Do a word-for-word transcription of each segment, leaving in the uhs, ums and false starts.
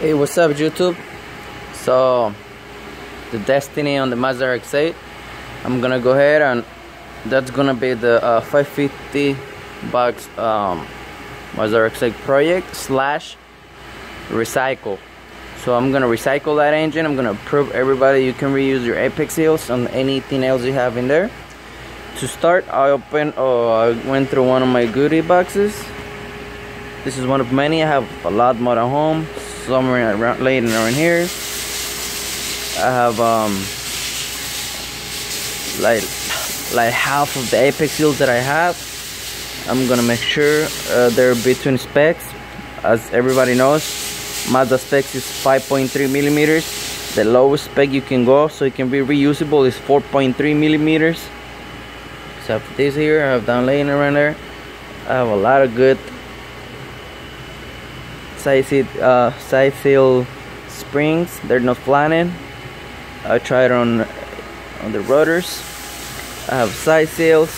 Hey, what's up YouTube? So the destiny on the Mazda R X eight, I'm gonna go ahead and that's gonna be the uh, five fifty bucks um, Mazda R X eight project slash recycle. So I'm gonna recycle that engine. I'm gonna prove everybody you can reuse your apex seals on anything else you have in there. To start, I opened oh I went through one of my goodie boxes. This is one of many. I have a lot more at home. Somewhere around late around here, I have um like like half of the apex seals that I have. I'm gonna make sure uh, they're between specs. As everybody knows, Mazda specs is five point three millimeters. The lowest spec you can go, so it can be reusable, is four point three millimeters. Except for this here, I have down laying around there. I have a lot of good Side, seat, uh, side seal springs. They're not flattened. I tried on on the rotors. I have side seals.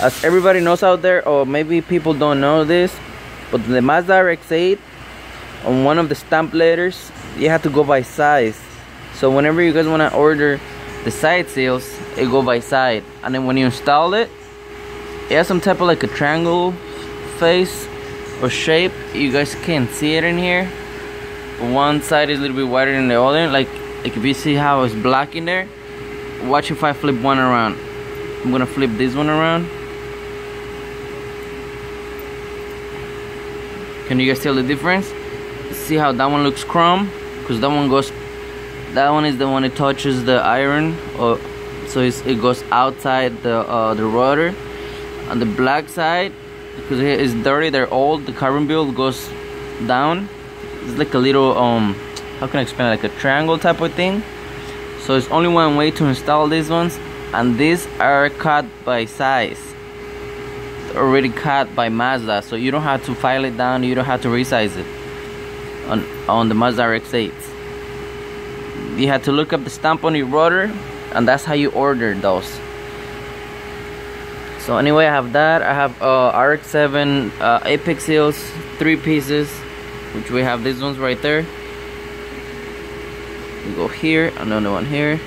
As everybody knows out there, or maybe people don't know this, but the Mazda R X eight, on one of the stamp letters, you have to go by size. So whenever you guys want to order the side seals, it go by side, and then when you install it, it has some type of like a triangle face or shape. You guys can't see it in here, but one side is a little bit wider than the other. Like, like if you see how it's black in there, watch if I flip one around. I'm gonna flip this one around. Can you guys tell the difference? See how that one looks chrome? Because that one goes, that one is the one that touches the iron, or so it's, it goes outside the uh, the rotor. On the black side, because it's dirty, they're old, the carbon build goes down. It's like a little um how can I explain, like a triangle type of thing. So it's only one way to install these ones, and these are cut by size. It's already cut by Mazda, so you don't have to file it down, you don't have to resize it on on the Mazda R X eight. You have to look up the stamp on your rotor, and that's how you order those. So anyway, I have that. I have uh, R X seven uh, apex seals, three pieces, which we have these ones right there. We go here, another one here.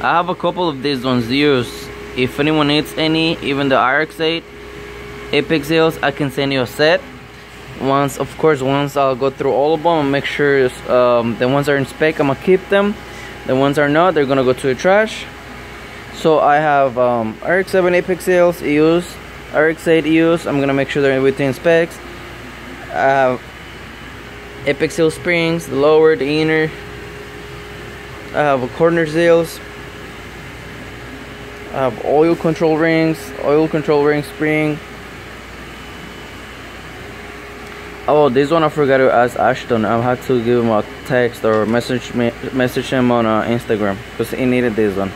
I have a couple of these ones used. If anyone needs any, even the R X eight apex seals, I can send you a set. Once, of course, once I'll go through all of them and make sure um, the ones are in spec, I'm gonna keep them. The ones are not, they're gonna go to the trash. So I have um, R X seven apex seals used, R X eight used. I'm going to make sure they're within specs. I have apex seal springs, the lower, the inner. I have a corner seals. I have oil control rings, oil control ring spring. Oh, this one I forgot to ask Ashton. I'll have to give him a text or message me, message him on uh, Instagram, because he needed this one.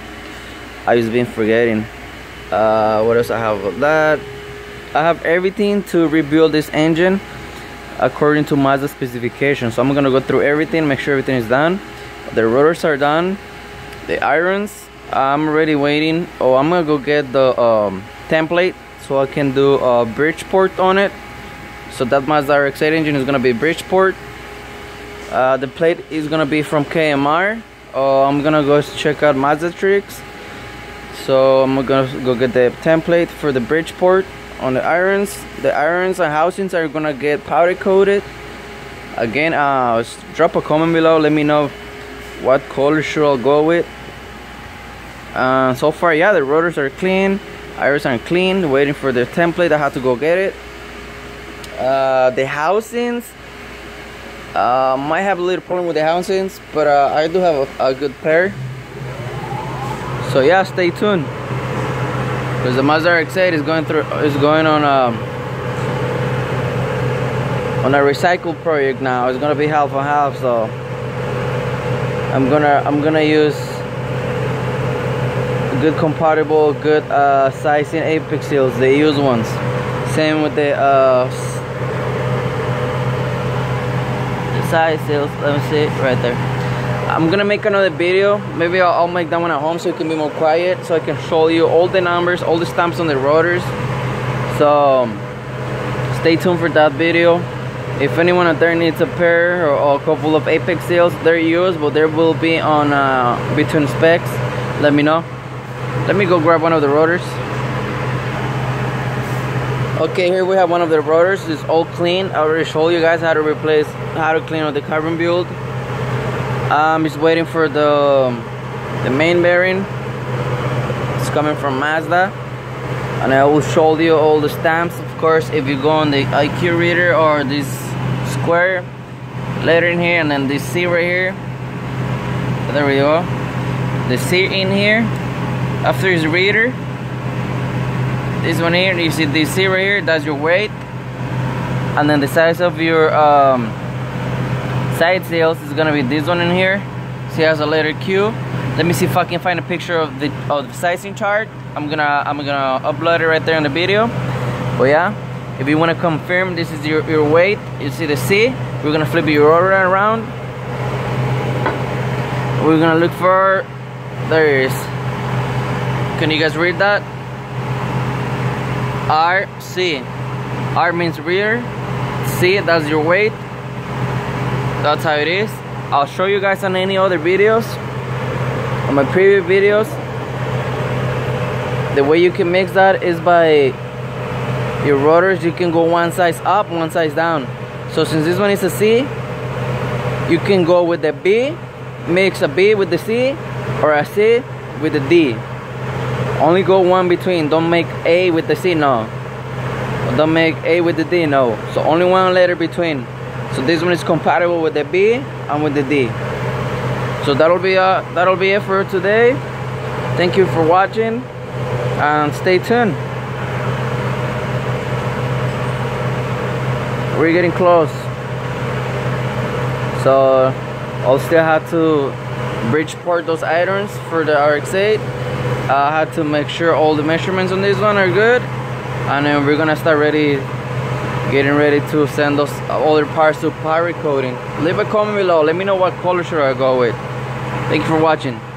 I've been forgetting. Uh, what else I have of that? I have everything to rebuild this engine according to Mazda specifications. So I'm gonna go through everything, make sure everything is done. The rotors are done, the irons. I'm already waiting. Oh, I'm gonna go get the um, template so I can do a bridge port on it. So that Mazda R X eight engine is gonna be bridge port. Uh, the plate is gonna be from K M R. Uh, I'm gonna go check out Mazda tricks. So I'm gonna go get the template for the bridge port on the irons. The irons and housings are gonna get powder coated. Again, uh, drop a comment below. Let me know what color should I go with. Uh, so far, yeah, the rotors are clean, irons are clean. Waiting for the template. I have to go get it. Uh, the housings. Uh, might have a little problem with the housings, but uh, I do have a, a good pair. So yeah, stay tuned, because the Mazda R X eight is going through is going on a on a recycle project now. It's gonna be half and half, so I'm gonna I'm gonna use good compatible, good uh, sizing apex seals, the used ones. Same with the uh, the side seals. Let me see right there. I'm gonna make another video. Maybe I'll, I'll make that one at home so it can be more quiet, so I can show you all the numbers, all the stamps on the rotors. So stay tuned for that video. If anyone out there needs a pair or a couple of apex seals, they're used, but they will be on uh, between specs. Let me know. Let me go grab one of the rotors. Okay, here we have one of the rotors. It's all clean. I already showed you guys how to replace, how to clean up the carbon build. I'm um, just waiting for the the main bearing. It's coming from Mazda, and I will show you all the stamps. Of course, if you go on the I Q reader or this square letter in here, and then this C right here. There we go. The C in here. After his reader. This one here, you see the C right here, that's your weight. And then the size of your um, side seals is gonna be this one in here. See, it has a letter Q. Let me see if I can find a picture of the of the sizing chart. I'm gonna I'm gonna upload it right there in the video. But yeah, if you wanna confirm this is your, your weight, you see the C, we're gonna flip your rotor around. We're gonna look for, there it is. Can you guys read that? R, C. R means rear. C, that's your weight. That's how it is. I'll show you guys on any other videos, on my previous videos. The way you can mix that is by your rotors. You can go one size up, one size down. So since this one is a C, you can go with the B, mix a B with the C, or a C with the D. Only go one between. Don't make A with the C, no. Don't make A with the D, no. So only one letter between. So this one is compatible with the B and with the D. So that'll be uh, that'll be it for today. Thank you for watching, and stay tuned. We're getting close, so I'll still have to bridge port those irons for the R X eight. I had to make sure all the measurements on this one are good, and then we're gonna start ready, getting ready to send those other parts to powder coating. Leave a comment below. Let me know what color should I go with. Thank you for watching.